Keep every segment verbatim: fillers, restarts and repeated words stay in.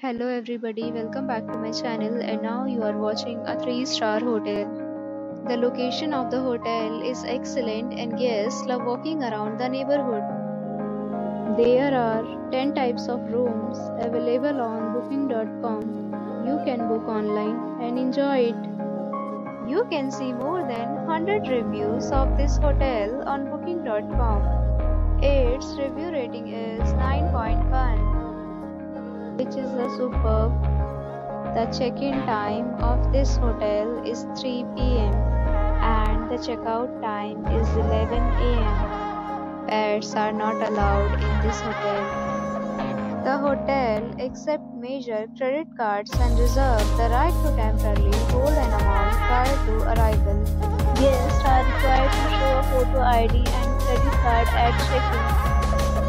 Hello everybody, welcome back to my channel, and now you are watching a three star hotel. The location of the hotel is excellent and guests love walking around the neighborhood. There are ten types of rooms available on booking dot com. You can book online and enjoy it. You can see more than one hundred reviews of this hotel on booking dot com. Its review rating is nine point one. Which is a superb. The check-in time of this hotel is three P M and the checkout time is eleven A M Pets are not allowed in this hotel. The hotel accepts major credit cards and reserves the right to temporarily hold an amount prior to arrival. Guests are required to show a photo I D and credit card at check-in.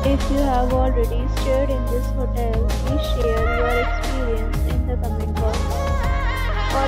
If you have already stayed in this hotel, please share your experience in the comment box. For